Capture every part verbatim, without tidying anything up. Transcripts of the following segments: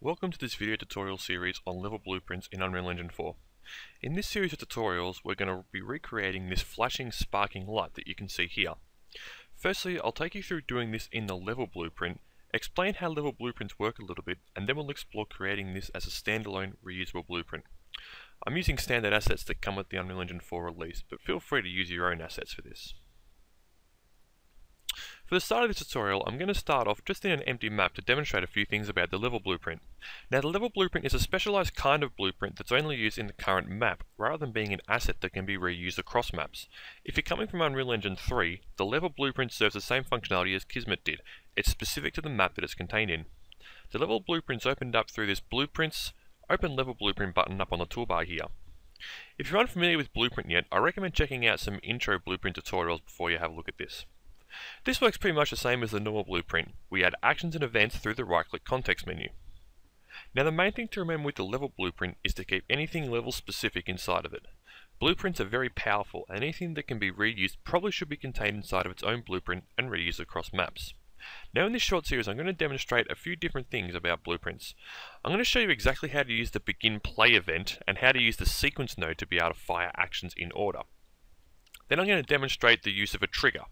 Welcome to this video tutorial series on Level Blueprints in Unreal Engine four. In this series of tutorials we're going to be recreating this flashing, sparking light that you can see here. Firstly, I'll take you through doing this in the Level Blueprint, explain how Level Blueprints work a little bit, and then we'll explore creating this as a standalone, reusable blueprint. I'm using standard assets that come with the Unreal Engine four release, but feel free to use your own assets for this. For the start of this tutorial, I'm going to start off just in an empty map to demonstrate a few things about the Level Blueprint. Now, the Level Blueprint is a specialised kind of blueprint that's only used in the current map, rather than being an asset that can be reused across maps. If you're coming from Unreal Engine three, the Level Blueprint serves the same functionality as Kismet did. It's specific to the map that it's contained in. The Level Blueprint's opened up through this Blueprints, Open Level Blueprint button up on the toolbar here. If you're unfamiliar with Blueprint yet, I recommend checking out some intro Blueprint tutorials before you have a look at this. This works pretty much the same as the normal blueprint. We add actions and events through the right-click context menu. Now, the main thing to remember with the level blueprint is to keep anything level-specific inside of it. Blueprints are very powerful, and anything that can be reused probably should be contained inside of its own blueprint and reused across maps. Now, in this short series, I'm going to demonstrate a few different things about blueprints. I'm going to show you exactly how to use the Begin Play event and how to use the Sequence node to be able to fire actions in order. Then I'm going to demonstrate the use of a trigger.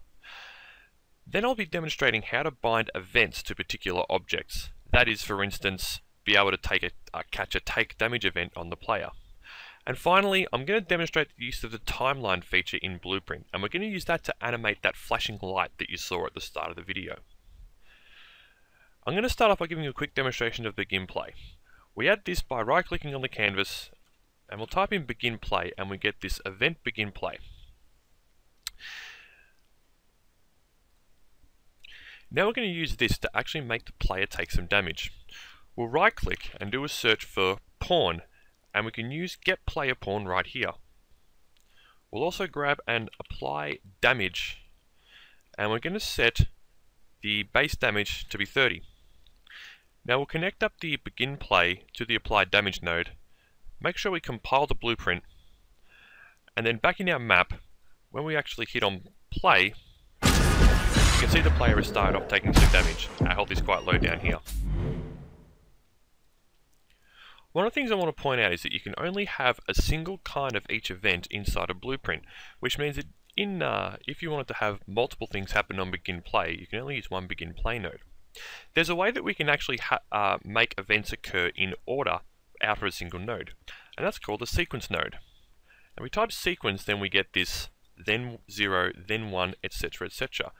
Then I'll be demonstrating how to bind events to particular objects. That is, for instance, be able to take a, uh, catch a take damage event on the player. And finally, I'm going to demonstrate the use of the timeline feature in Blueprint, and we're going to use that to animate that flashing light that you saw at the start of the video. I'm going to start off by giving you a quick demonstration of Begin Play. We add this by right-clicking on the canvas, and we'll type in Begin Play, and we get this event Begin Play. Now we're going to use this to actually make the player take some damage. We'll right click and do a search for pawn, and we can use Get Player Pawn right here. We'll also grab and apply damage, and we're going to set the base damage to be thirty. Now we'll connect up the Begin Play to the Apply Damage node, make sure we compile the blueprint, and then back in our map, when we actually hit on play, you can see the player has started off taking some damage. I hold this quite low down here. One of the things I want to point out is that you can only have a single kind of each event inside a blueprint, which means that in uh, if you wanted to have multiple things happen on Begin Play, you can only use one Begin Play node. There's a way that we can actually ha uh, make events occur in order out of a single node, and that's called the Sequence node. And we type Sequence, then we get this, then zero, then one, et cetera, et cetera.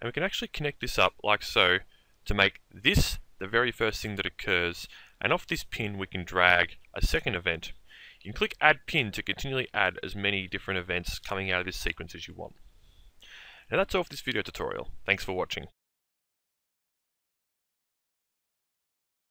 And we can actually connect this up like so to make this the very first thing that occurs, and off this pin we can drag a second event. You can click add pin to continually add as many different events coming out of this sequence as you want. Now that's all for this video tutorial. Thanks for watching.